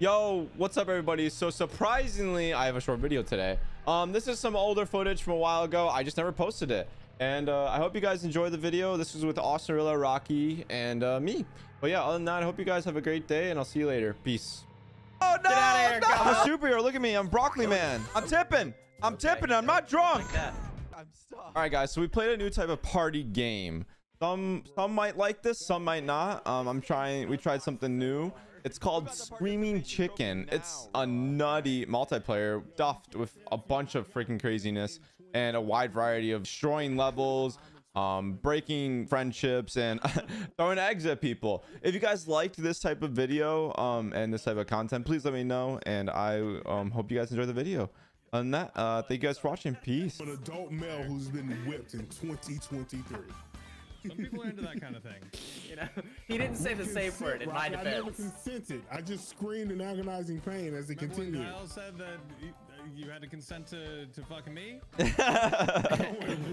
Yo, what's up everybody? So surprisingly, I have a short video today. This is some older footage from a while ago. I just never posted it. And I hope you guys enjoy the video. This was with Austin, Rilla, Rocky, and me. But yeah, other than that, I hope you guys have a great day and I'll see you later. Peace. Oh no! Get out of here, no! I'm a superhero. Look at me. I'm broccoli man. I'm tipping. I'm tipping. I'm not drunk. I'm stuck. All right guys, so we played a new type of party game. Some might like this, some might not. We tried something new. It's called Screaming Chicken. It's a nutty multiplayer stuffed with a bunch of freaking craziness and a wide variety of destroying levels, breaking friendships, and throwing eggs at people. If you guys liked this type of video and this type of content, please let me know, and I hope you guys enjoy the video. On that, thank you guys for watching. Peace. An adult male who's been whipped in 2023. Some people are into that kind of thing. You know, he didn't say the safe word in my defense. I never consented. I just screamed in agonizing pain as it continued. Remember when Kyle said that you had to consent to fucking me? Oh,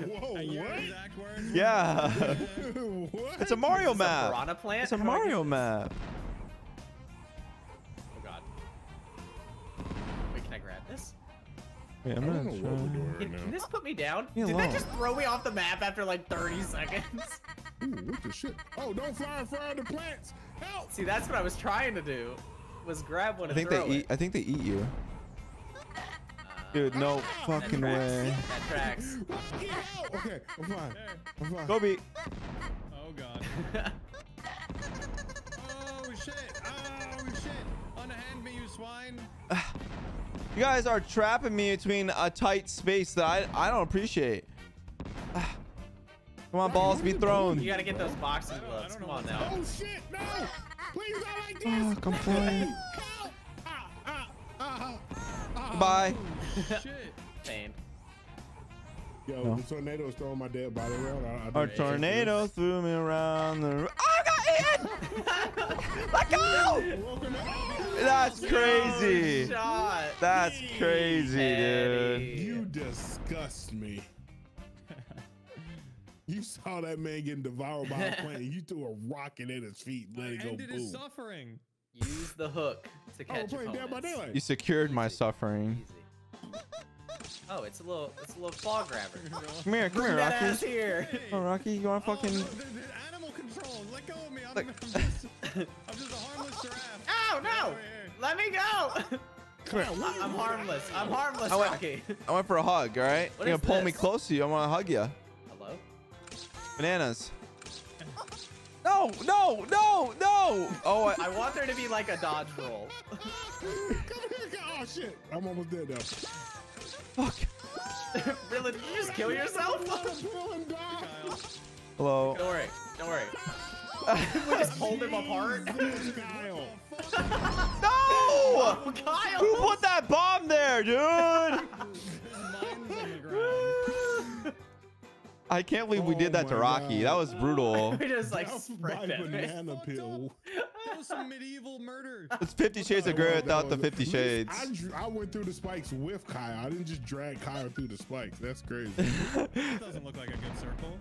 whoa, what? Yeah. What? It's a Mario map. A plant? It's a Mario map. Oh, God. Wait, can I grab this? Yeah, I'm not sure. Can this put me down? Did that just throw me off the map after like 30 seconds? Ooh, what the shit? Oh, don't fly in front of the plants! Help! See, that's what I was trying to do. Was grab one and throw it. I think they eat you. Dude, no fucking way. That tracks. Okay, I'm fine. I'm fine. Kobe. Oh god. Oh shit! Oh shit! Unhand me, you swine! You guys are trapping me between a tight space that I don't appreciate. Come on, balls be thrown. You gotta get those boxing gloves. Come on now. Oh shit, no! Please not like this! Come play. Bye. Shit. Yo, no. The tornado's throwing my dead body around. A tornado threw me around the room. Oh, I got eaten! Let go! That's crazy. That's crazy, dude. You disgust me. You saw that man getting devoured by a plant. You threw a rocket at his feet and let it go boom. Ended his suffering. Use the hook to catch opponents. You secured my suffering. Oh, it's a little claw grabber. Come here, Rocky. Ass here. Oh, Rocky, you want to fucking? The animal control. Let go of me. I'm just a harmless giraffe. Oh no! Let me go. Come here. I'm harmless. I'm harmless, Rocky. I went for a hug. All right. You're gonna pull me close to you. I want to hug you. Hello. Bananas. No! No! No! No! Oh, I want there to be like a dodge roll. Come here. Oh shit! I'm almost dead now. Fuck. Rilla, did you just kill yourself? Hello. Don't worry. Don't worry. We just hold him apart. Kyle. No! Kyle! Who put that bomb there, dude? I can't believe we did that to Rocky. God. That was brutal. We just like spread that banana peel. That was some medieval murder. It's 50 Shades of Grey without the 50 Shades. I went through the spikes with Kyle. I didn't just drag Kyle through the spikes. That's crazy. That doesn't look like a good circle.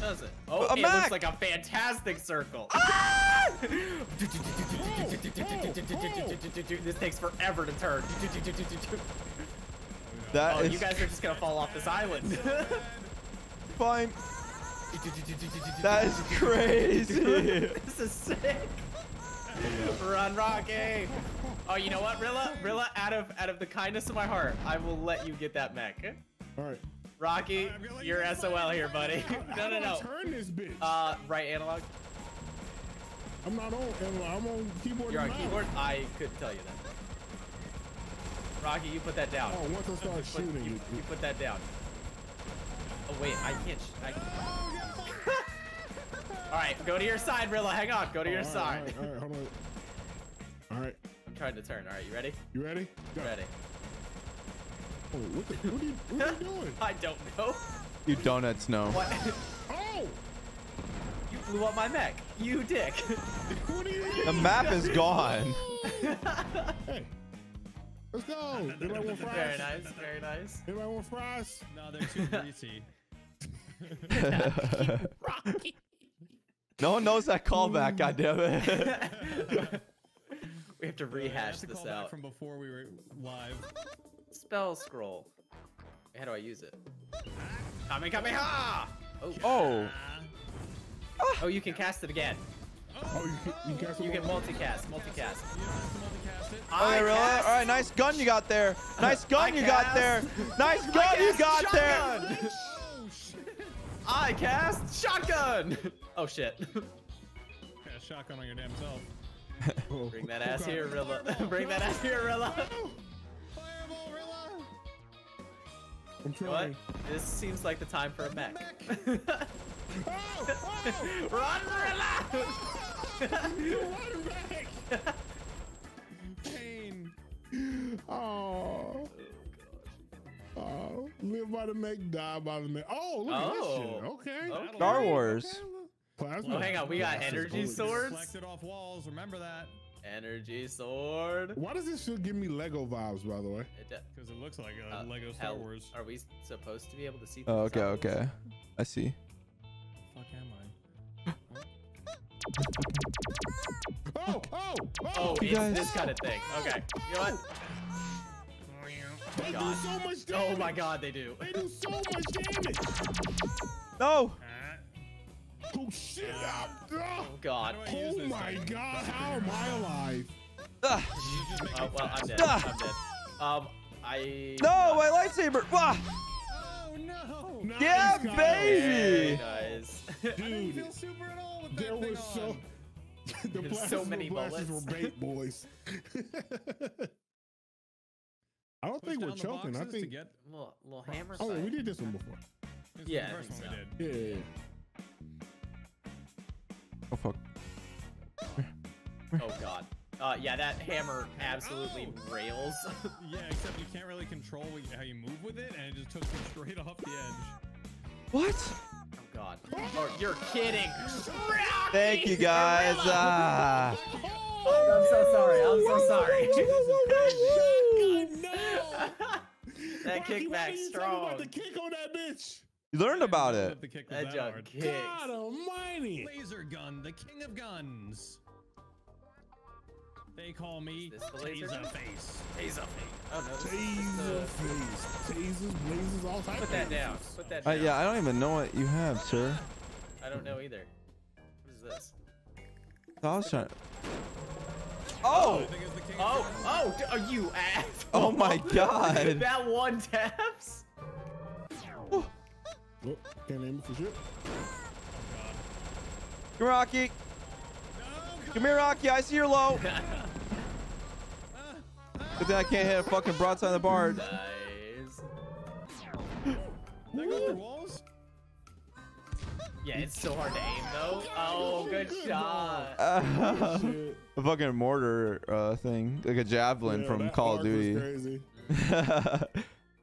Does it? Oh, it looks like a fantastic circle. Ah! This takes forever to turn. That is... You guys are just gonna fall off this island. Fine. That is crazy. This is sick. Run, Rocky. Oh, you know what, Rilla, out of the kindness of my heart, I will let you get that mech. All right, Rocky, you're SOL here, buddy. No. Turn this bitch. Right analog. I'm not on analog. I'm on keyboard. You're on keyboard. I could tell you that. Rocky, you put that down. Oh, once I start shooting, you put that down. Oh wait, I can't. All right, go to your side, Rilla. Hang on, go to your side. All right, hold on. All right. I'm trying to turn. All right, you ready? You ready? Go. Ready. Oh, what are you doing? I don't know. You donuts know. What? Oh! You blew up my mech. You dick. What are you doing? The map is gone. Hey. Let's go. Anybody want fries? Very nice, very nice. Anybody want fries? No, they're too greasy. Rocky. No one knows that callback, goddammit. We have have to rehash this out. Back from before we were live. Spell scroll. How do I use it? Kamehameha! Oh. Oh. Oh, you can cast it again. Oh, you can cast it. You can multicast. Multicast. All right, nice gun you got there. Nice gun you got there. Nice gun you got there. I cast shotgun. Oh shit. Yeah, shotgun on your damn self. Bring that ass here, Rilla. Bring that ass here, Rilla. Fireball, Rilla. What? This seems like the time for a mech. Oh, run, Rilla! Run back! Pain. Oh. Oh, live by the mech, die by the mech. Oh, look at this shit. Okay. Star Wars. Plasma. Oh, hang on. We got energy swords. Deflected off walls. Remember that. Energy sword. Why does this shit give me Lego vibes, by the way? Because it looks like a Lego Star Wars. Are we supposed to be able to see? Oh, okay, okay. I see. The fuck am I? Oh, oh, oh! Oh, it's this kind of thing. Okay. You know what? They do so much damage. Oh my god, they do. They do so much damage. No. Oh shit! Oh god. Oh my god! How am I alive? Oh well, I'm dead. I'm dead. No, my lightsaber. Oh no! Nice, yeah, baby. Nice. Dude, I didn't feel super at all with that thing on. There was so many bullets. Were bait, boys. I don't think we're choking. I think little hammer. Oh, we did this one before. Yeah, the first one we did. Yeah. Oh fuck. Oh god. Yeah, that hammer absolutely rails. Yeah, except you can't really control how you move with it, and it just took me straight off the edge. What? Oh god. Oh, you're kidding. Rocky! Thank you guys. I'm so sorry. I'm so sorry. That kickback strong. About the kick on that bitch. You learned about it. That junk kicks. God almighty. Laser gun, the king of guns. They call me Taserface. Taserface. Tasers, blazers, all types. Put that down. Put that down. Yeah, I don't even know what you have, sir. I don't know either. What is this? I was trying. Oh! Oh! Oh! Are you ass? Oh my god! That one taps. Oh. Oh, can't aim for shit. Oh, come, Rocky. No, come here, Rocky. I see you're low. But then I can't hit a fucking broadside on the barn. Nice. That go through walls? Yeah, it's so hard to aim though. Oh, good shot. A fucking mortar thing, like a javelin from Call of Duty. Crazy.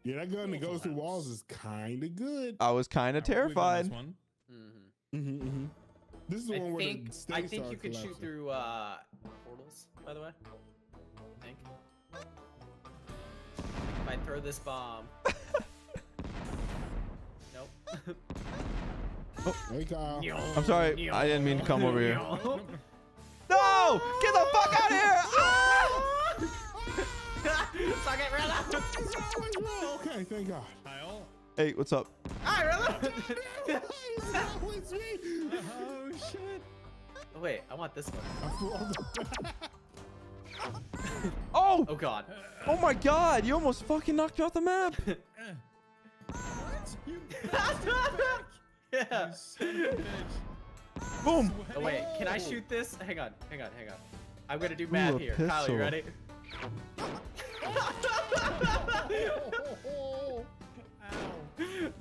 Yeah, that gun that goes through walls is kind of good. I was kind of terrified. This, this is the one where I think you could shoot through portals. By the way, I think if I throw this bomb. Nope. Oh. Hey, Kyle. I'm sorry, I didn't mean to come over here. No! Get the fuck out of here! Ah! Rilla. Okay, thank God. Kyle. Hey, what's up? Hi, Rilla. Oh shit! Oh, wait, I want this one. Oh! Oh God! Oh my God! You almost fucking knocked me off the map. What? You yeah. Boom. Oh, wait, can I shoot this? Hang on, hang on, hang on. I'm gonna do math here. Pistol. Kyle, you ready?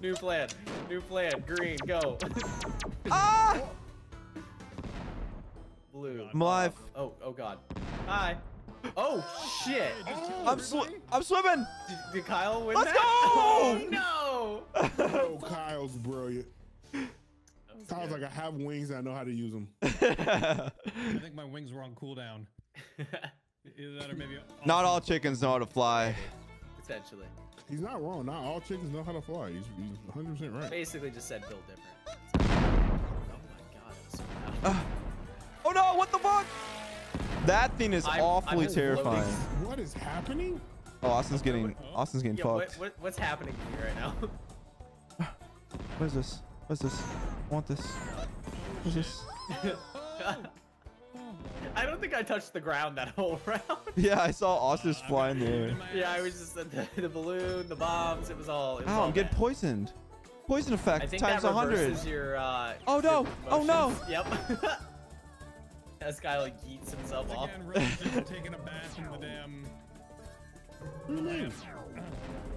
New plan. New plan. Green, go. Ah! Blue. I'm alive. Oh, oh god. Hi. Oh shit. Oh, I'm swimming. Did Kyle win? Let's go! Oh, no. Oh, Kyle's brilliant. Sounds like I have wings and I know how to use them. I think my wings were on cooldown. Either that or maybe not all chickens know how to fly. Potentially. He's not wrong. Not all chickens know how to fly. He's 100% right. Basically just said build different. Oh my god. So oh no, what the fuck? That thing is awfully terrifying. Floating. What is happening? Oh, Austin's getting fucked. What's happening to me right now? What is this? What is this? I want this. What is this? I don't think I touched the ground that whole round. Yeah, I saw Austin fly in the air. Yeah, I was just the balloon, the bombs. It was all. It was all I'm getting poisoned. Poison effect times 100. Oh no! Oh no! Yep. This guy like yeets himself off. Taking a bath in the damn.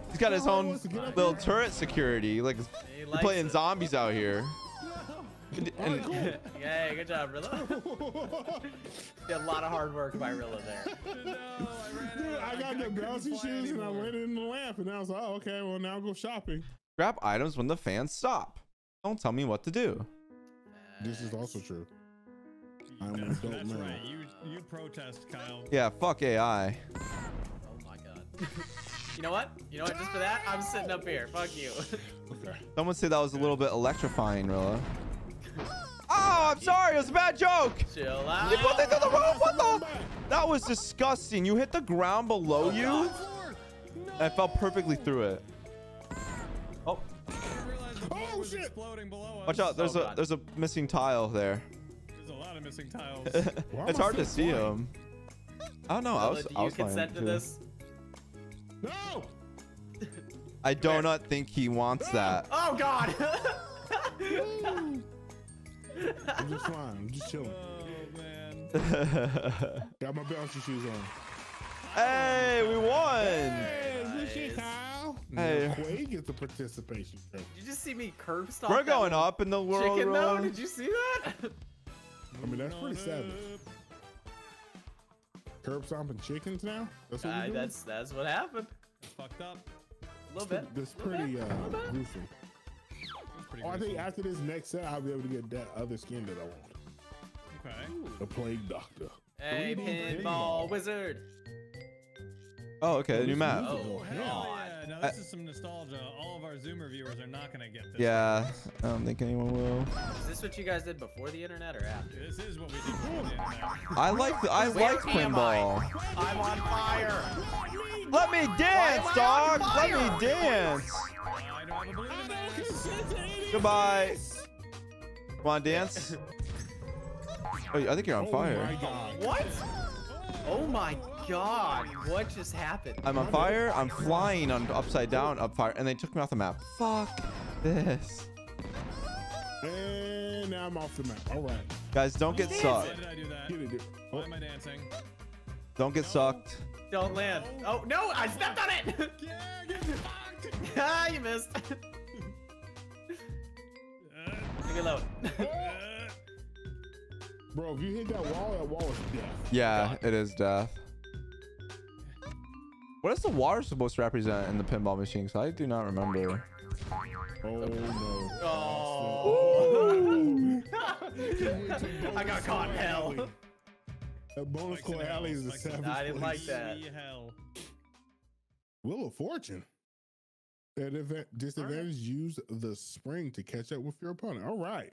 He's got his own little turret security. Like you're playing zombies out here. And yeah, good job, Rilla. Did a lot of hard work by Rilla there. Dude, I got the bouncy shoes and I went in the lamp and I was like, oh, okay, well now I'll go shopping. Grab items when the fans stop. Don't tell me what to do. This is also true. I don't know. That's right. You protest, Kyle. Yeah, fuck AI. Oh my god. You know what? You know what? Just for that, I'm sitting up here. Fuck you. Someone said that was a little bit electrifying, Rilla. Oh, I'm sorry. It was a bad joke. Chill out. You put it to the rope. What the? That was disgusting. You hit the ground below you. No. I fell perfectly through it. Oh. Oh shit! Watch out. There's there's a missing tile there. There's a lot of missing tiles. It's hard to see them. I don't know. I was. Do you consent to this? No. I do not think he wants that. Oh god. I'm just fine. I'm just chilling. Oh, man. Got my bouncy shoes on. Hey, we won. Hey, nice. Kyle. Hey. Quay gets the participation. Did you just see me curb stomp? We're going up in the world. Chicken, though? Did you see that? I mean, that's pretty savage. Curb stomping chickens now? That's what we're doing? That's what happened. Fucked up. A little bit. That's pretty gruesome. Oh, I think after this next set, I'll be able to get that other skin that I want. Okay. Ooh. The Plague Doctor. Hey, Pinball Wizard. Oh, okay. The new map. Oh, hell yeah. Now, this is some nostalgia. All of our Zoomer viewers are not going to get this. Yeah. I don't think anyone will. Is this what you guys did before the internet or after? This is what we did before the internet. I like Pinball. I'm on fire. Let me dance, dog. Let me dance. I don't have a balloon dance. Goodbye. Come on, dance. Oh, I think you're on fire. What? Oh my god! What just happened? I'm on fire. I'm flying on upside down, up fire, and they took me off the map. Fuck this. And now I'm off the map. All right, guys, don't get sucked. Why did I do that? Why am I dancing? Don't get sucked. Don't land. Oh no! I stepped on it. Ah, you missed. Reload. Bro, if you hit that wall is death. Yeah, it is death. What is the water supposed to represent in the pinball machine? Because I do not remember. Oh no. Oh. I got caught in hell. That bonus coin alley is the savage. I didn't like that. Wheel of Fortune. At disadvantage, use the spring to catch up with your opponent. All right.